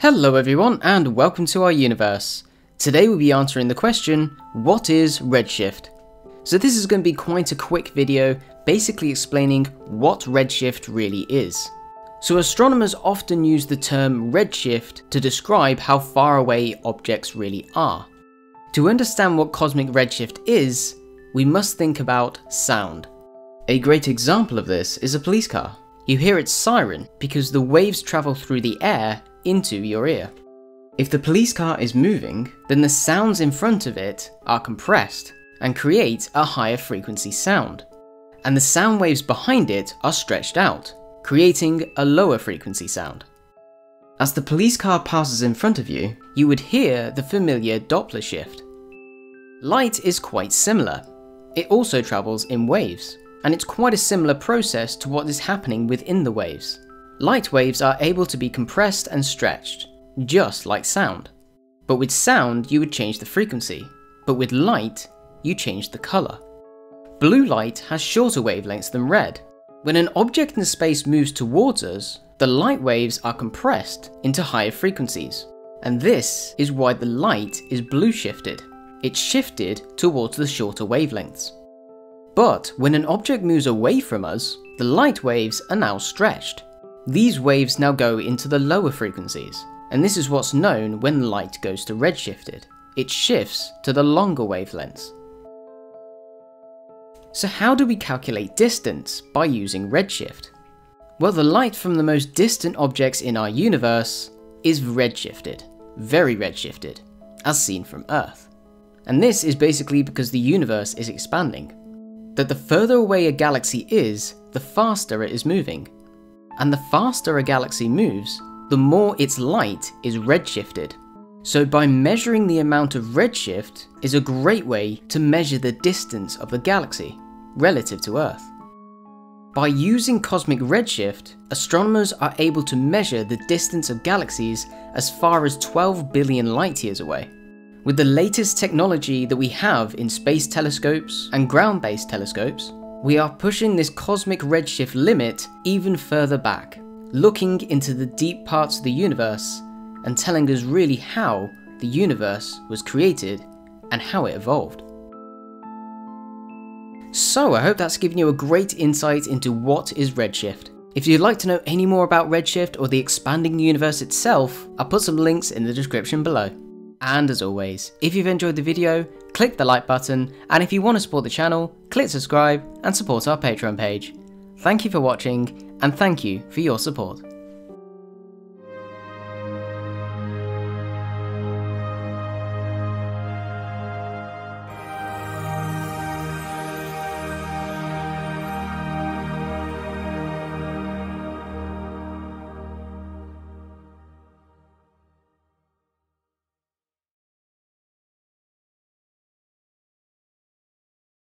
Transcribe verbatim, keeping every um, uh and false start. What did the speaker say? Hello everyone and welcome to our universe. Today we'll be answering the question, what is Redshift? So this is going to be quite a quick video, basically explaining what Redshift really is. So astronomers often use the term Redshift to describe how far away objects really are. To understand what cosmic Redshift is, we must think about sound. A great example of this is a police car. You hear its siren because the waves travel through the air into your ear. If the police car is moving, then the sounds in front of it are compressed and create a higher frequency sound, and the sound waves behind it are stretched out, creating a lower frequency sound. As the police car passes in front of you, you would hear the familiar Doppler shift. Light is quite similar. It also travels in waves, and it's quite a similar process to what is happening within the waves. Light waves are able to be compressed and stretched, just like sound. But with sound, you would change the frequency, but with light, you change the colour. Blue light has shorter wavelengths than red. When an object in space moves towards us, the light waves are compressed into higher frequencies, and this is why the light is blue shifted. It's shifted towards the shorter wavelengths. But when an object moves away from us, the light waves are now stretched. These waves now go into the lower frequencies, and this is what's known when light goes to redshifted. It shifts to the longer wavelengths. So how do we calculate distance by using redshift? Well, the light from the most distant objects in our universe is redshifted, very redshifted, as seen from Earth. And this is basically because the universe is expanding, that the further away a galaxy is, the faster it is moving. And the faster a galaxy moves, the more its light is redshifted. So by measuring the amount of redshift is a great way to measure the distance of the galaxy relative to Earth. By using cosmic redshift, astronomers are able to measure the distance of galaxies as far as twelve billion light years away. With the latest technology that we have in space telescopes and ground-based telescopes, we are pushing this cosmic redshift limit even further back, looking into the deep parts of the universe and telling us really how the universe was created and how it evolved. So I hope that's given you a great insight into what is redshift. If you'd like to know any more about redshift or the expanding universe itself, I'll put some links in the description below. And as always, if you've enjoyed the video, click the like button, and if you want to support the channel, click subscribe and support our Patreon page. Thank you for watching, and thank you for your support.